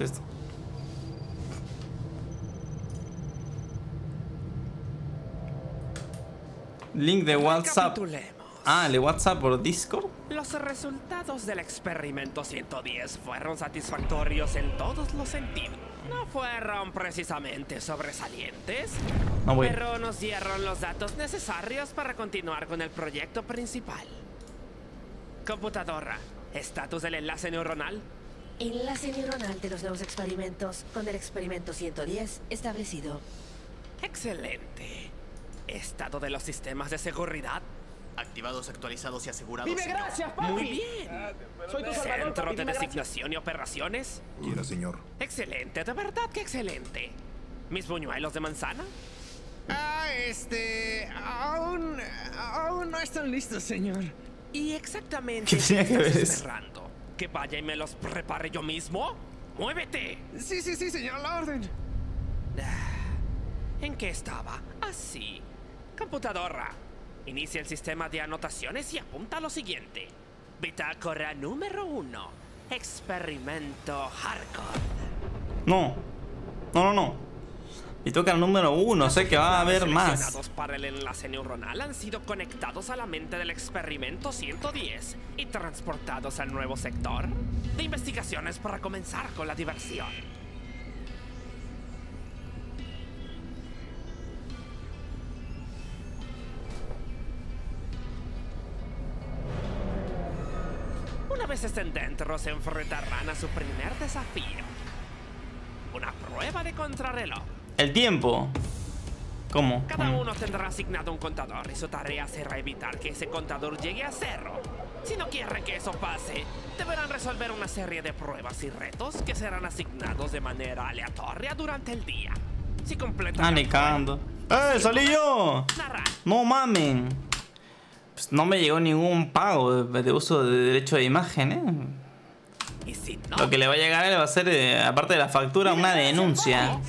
es esto? Link de WhatsApp. Ah, ¿le WhatsApp por Discord? Los resultados del experimento 110 fueron satisfactorios en todos los sentidos. No fueron precisamente sobresalientes, pero nos dieron los datos necesarios para continuar con el proyecto principal. Computadora, estatus del enlace neuronal. Enlace neuronal de los nuevos experimentos con el experimento 110 establecido. Excelente. Estado de los sistemas de seguridad. Activados, actualizados y asegurados. ¡Dime señor. Gracias, papi! Muy bien. Soy tu salvador, Centro papi, de designación gracias. Y operaciones. Quiero, señor. Excelente, de verdad que excelente. ¿Mis buñuelos de manzana? Ah, aún no están listos, señor. ¿Y exactamente qué estás esperando? ¿Que vaya y me los prepare yo mismo? ¡Muévete! Sí, sí, sí, señor, la orden. ¿En qué estaba? Así. Computadora. Inicia el sistema de anotaciones y apunta lo siguiente. Bitácora número 1. Experimento Hardcore. No. No, no, no. Bitácora número 1. Sé que va a haber más. Los datos para el enlace neuronal han sido conectados a la mente del experimento 110 y transportados al nuevo sector de investigaciones para comenzar con la diversión. Una vez estén dentro, se enfrentarán a su primer desafío. Una prueba de contrarreloj. ¿El tiempo? ¿Cómo? Cada uno tendrá asignado un contador y su tarea será evitar que ese contador llegue a cero. Si no quieren que eso pase, deberán resolver una serie de pruebas y retos que serán asignados de manera aleatoria durante el día. Si completan... ¡Salí yo! ¡No mamen! Pues no me llegó ningún pago de uso de derecho de imagen, ¿eh? ¿Y si no? Lo que le va a llegar a él va a ser, aparte de la factura, una denuncia.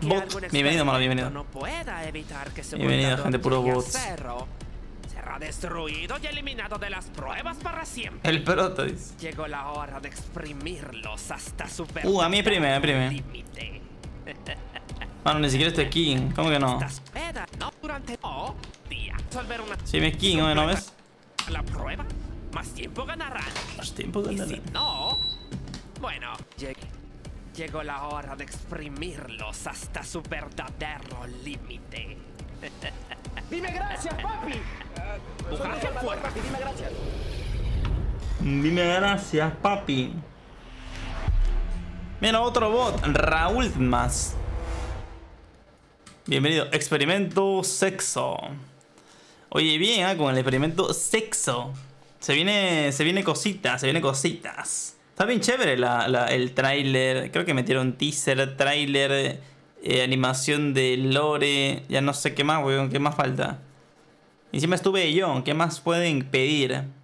Bot. Bienvenido, mano, bienvenido. No pueda evitar que su bienvenido, gente, puro bots. Será destruido y eliminado de las pruebas para siempre. El prototipo. Llegó la hora de exprimirlos hasta superar. A mí exprime, exprime. Bueno, ni siquiera estoy aquí. ¿Cómo que no? Si me skin, ¿no ves? La prueba, más tiempo ganarán. Más tiempo ganarán. Y si no, bueno, llegó la hora de exprimirlos hasta su verdadero límite. Dime gracias, papi. Dime gracias. Dime gracias, papi. Mira, otro bot, Raúl más. Bienvenido, experimento sexo. Oye, bien, ¿eh? Con el experimento sexo. Se viene cositas, se viene cositas. Está bien chévere el tráiler. Creo que metieron teaser, tráiler, animación de lore. Ya no sé qué más, weón, qué más falta. Encima estuve yo, ¿qué más pueden pedir?